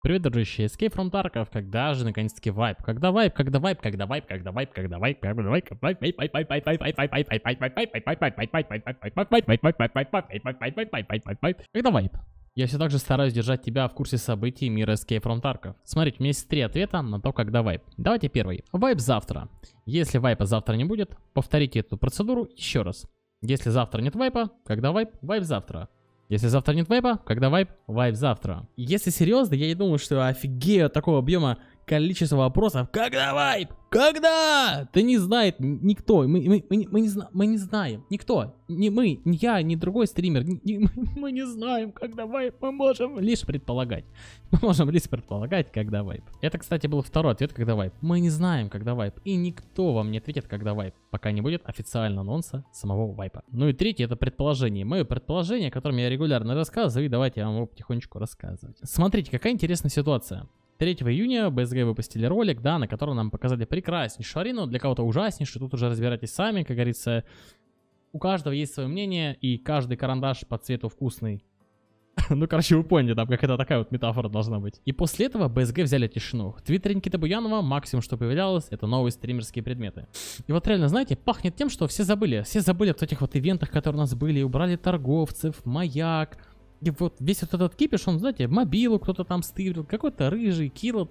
Привет, дружище, Escape from Tarkov, когда же наконец-таки вайп? Когда вайп, когда вайп, когда вайп, когда вайп, когда вайп, когда вайп, когда вайп, когда вайп. Я все так же стараюсь держать тебя в курсе событий мира Escape from Tarkov. Смотрите, у меня есть 3 ответа на то, когда вайп. Давайте первый. Вайп завтра. Если вайпа завтра не будет, повторите эту процедуру еще раз. Если завтра нет вайпа, когда вайп, вайп завтра. Если завтра нет вайпа, когда вайп, вайп завтра. Если серьезно, я не думаю, что офигею от такого объема количества вопросов. Когда вайп? Когда? Да не знает никто. Мы не знаем. Никто. Ни мы, ни я, ни другой стример. Мы не знаем, когда вайп. Мы можем лишь предполагать. Мы можем лишь предполагать, когда вайп. Это, кстати, был второй ответ, когда вайп. Мы не знаем, когда вайп. И никто вам не ответит, когда вайп. Пока не будет официального анонса самого вайпа. Ну и третье, это предположение. Мое предположение, о котором я регулярно рассказываю. И давайте я вам его потихонечку рассказывать. Смотрите, какая интересная ситуация. 3 июня BSG выпустили ролик, да, на котором нам показали прекраснейшую арену, для кого-то ужаснейшую, тут уже разбирайтесь сами, как говорится, у каждого есть свое мнение, и каждый карандаш по цвету вкусный. Ну, короче, вы поняли, там какая-то такая вот метафора должна быть. И после этого BSG взяли тишину. В твиттере Никита Буянова максимум, что появлялось, это новые стримерские предметы. И вот реально, знаете, пахнет тем, что все забыли об этих вот ивентах, которые у нас были, убрали торговцев, маяк. И вот весь вот этот кипиш, он, знаете, мобилу кто-то там стырил, какой-то рыжий, кило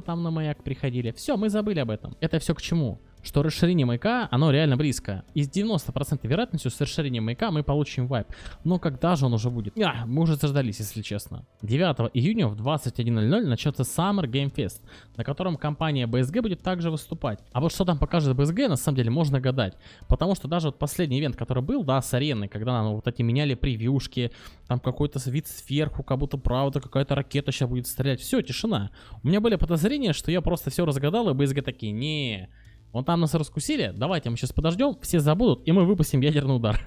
там на маяк приходили. Все, мы забыли об этом. Это все к чему? Что расширение маяка, оно реально близко. И с 90% вероятностью с расширением маяка мы получим вайп. Но когда же он уже будет? Мы уже заждались, если честно. 9 июня в 21:00 начнется Summer Game Fest, на котором компания BSG будет также выступать. А вот что там покажет BSG, на самом деле можно гадать. Потому что даже вот последний ивент, который был, да, с арены, когда нам вот эти меняли превьюшки, там какой-то вид сверху, как будто правда какая-то ракета сейчас будет стрелять. Все, тишина. У меня были подозрения, что я просто все разгадал, и BSG такие, не. Вон там нас раскусили, давайте мы сейчас подождем, все забудут, и мы выпустим ядерный удар.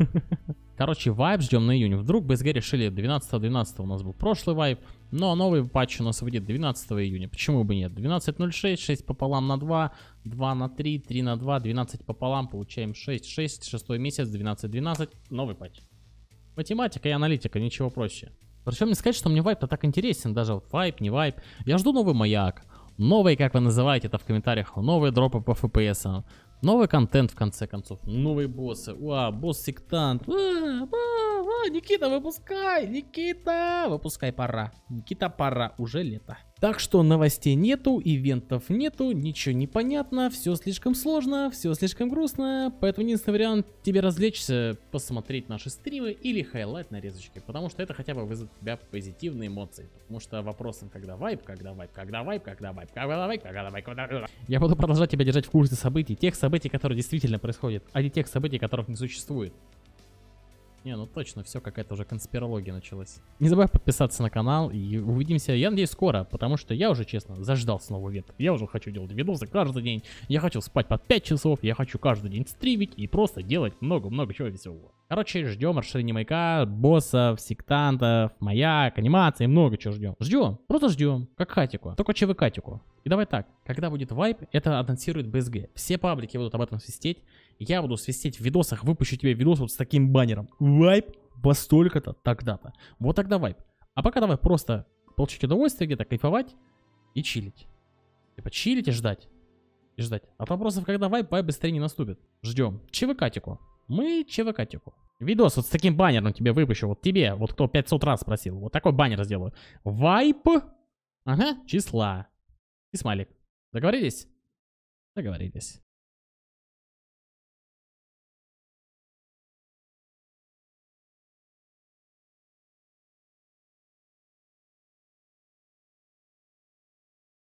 Короче, вайп ждем на июнь. Вдруг BSG решили 12-12 у нас был прошлый вайп, но новый патч у нас выйдет 12 июня. Почему бы нет? 12.06, 6 пополам на 2, 2 на 3, 3 на 2, 12 пополам, получаем 6, 6, 6 месяц, 12-12, новый патч. Математика и аналитика, ничего проще. Причем не сказать, что мне вайп-то так интересен, даже вот вайп, не вайп. Я жду новый маяк. Новые, как вы называете это в комментариях, новые дропы по FPS, новый контент в конце концов, новые боссы, босс-сектант, Никита, выпускай, Никита, выпускай, пора, Никита, пора, уже лето. Так что новостей нету, ивентов нету, ничего не понятно, все слишком сложно, все слишком грустно, поэтому единственный вариант тебе развлечься, посмотреть наши стримы или хайлайт нарезочки, потому что это хотя бы вызовет у тебя позитивные эмоции, потому что вопросом когда вайп, когда вайп, когда вайп, когда вайп, когда вайп, когда вайп, когда вайп. Я буду продолжать тебя держать в курсе событий, тех событий, которые действительно происходят, а не тех событий, которых не существует. Не, ну точно, все, какая-то уже конспирология началась. Не забывай подписаться на канал и увидимся, я надеюсь, скоро, потому что я уже, честно, заждался нового ивента. Я уже хочу делать видосы каждый день, я хочу спать по 5 часов, я хочу каждый день стримить и просто делать много-много чего веселого. Короче, ждем расширения маяка, боссов, сектантов, маяк, анимации, много чего ждем. Ждем, просто ждем, как хатику, только ЧВ-катику. И давай так, когда будет вайп, это анонсирует BSG. Все паблики будут об этом свистеть. Я буду свистеть в видосах, выпущу тебе видос вот с таким баннером. Вайп во столько-то, тогда-то. Вот тогда вайп. А пока давай просто получить удовольствие где-то, кайфовать и чилить. Типа чилить и ждать. И ждать. От вопросов, когда вайп, вайп быстрее не наступит. Ждем. ЧВ-катику. Мы ЧВ-катику. Видос вот с таким баннером тебе выпущу. Вот тебе, вот кто 500 раз просил. Вот такой баннер сделаю. Вайп. Ага, числа. И смайлик. Договорились? Договорились.